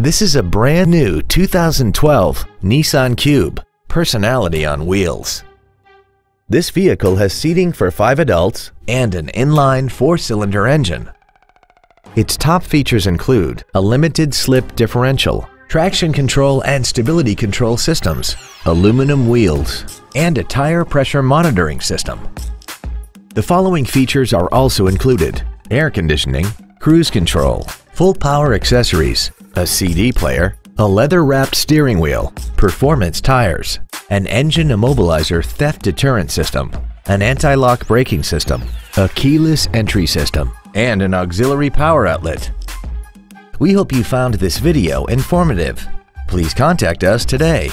This is a brand new 2012 Nissan Cube, personality on wheels. This vehicle has seating for 5 adults and an inline 4-cylinder engine. Its top features include a limited slip differential, traction control and stability control systems, aluminum wheels, and a tire pressure monitoring system. The following features are also included: air conditioning, cruise control, full power accessories, a CD player, a leather-wrapped steering wheel, performance tires, an engine immobilizer theft deterrent system, an anti-lock braking system, a keyless entry system, and an auxiliary power outlet. We hope you found this video informative. Please contact us today.